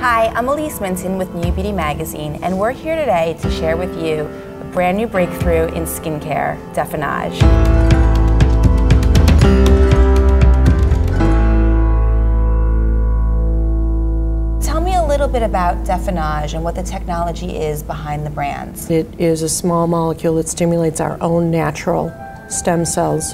Hi, I'm Elise Minton with New Beauty Magazine, and we're here today to share with you a brand new breakthrough in skincare, DefenAge. Tell me a little bit about DefenAge and what the technology is behind the brands. It is a small molecule that stimulates our own natural stem cells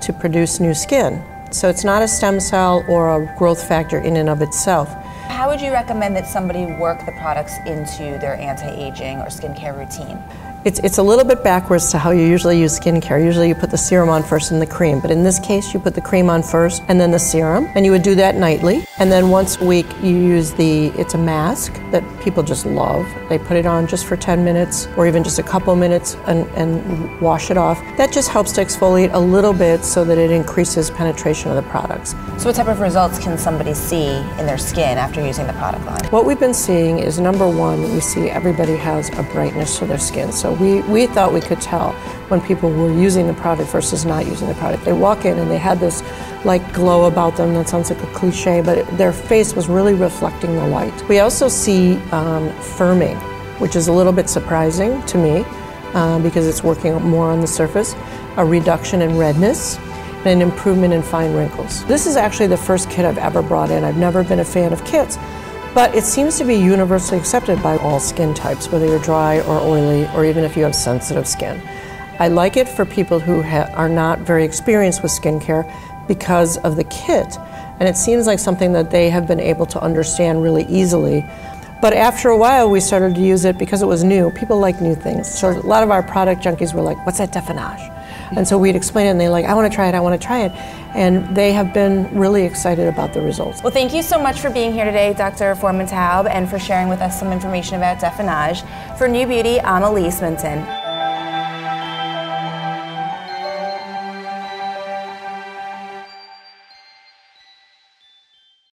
to produce new skin. So it's not a stem cell or a growth factor in and of itself. How would you recommend that somebody work the products into their anti-aging or skincare routine? It's a little bit backwards to how you usually use skincare. Usually you put the serum on first and the cream, but in this case you put the cream on first and then the serum, and you would do that nightly. And then once a week you use it's a mask that people just love. They put it on just for 10 minutes or even just a couple minutes and wash it off. That just helps to exfoliate a little bit so that it increases penetration of the products. So what type of results can somebody see in their skin after using the product line? What we've been seeing is, number one, we see everybody has a brightness to their skin. So we thought we could tell when people were using the product versus not using the product. They walk in and they had this like glow about them. That sounds like a cliche, but their face was really reflecting the light. We also see firming, which is a little bit surprising to me because it's working more on the surface, a reduction in redness, and an improvement in fine wrinkles. This is actually the first kit I've ever brought in. I've never been a fan of kits, but it seems to be universally accepted by all skin types, whether you're dry or oily, or even if you have sensitive skin. I like it for people who are not very experienced with skincare because of the kit, and it seems like something that they have been able to understand really easily. But after a while, we started to use it because it was new. People like new things. So a lot of our product junkies were like, "What's that DefenAge?" And so we'd explain it, and they're like, "I want to try it, I want to try it." And they have been really excited about the results. Well, thank you so much for being here today, Dr. Foreman Taub, and for sharing with us some information about DefenAge. For New Beauty, I'm Elise Minton.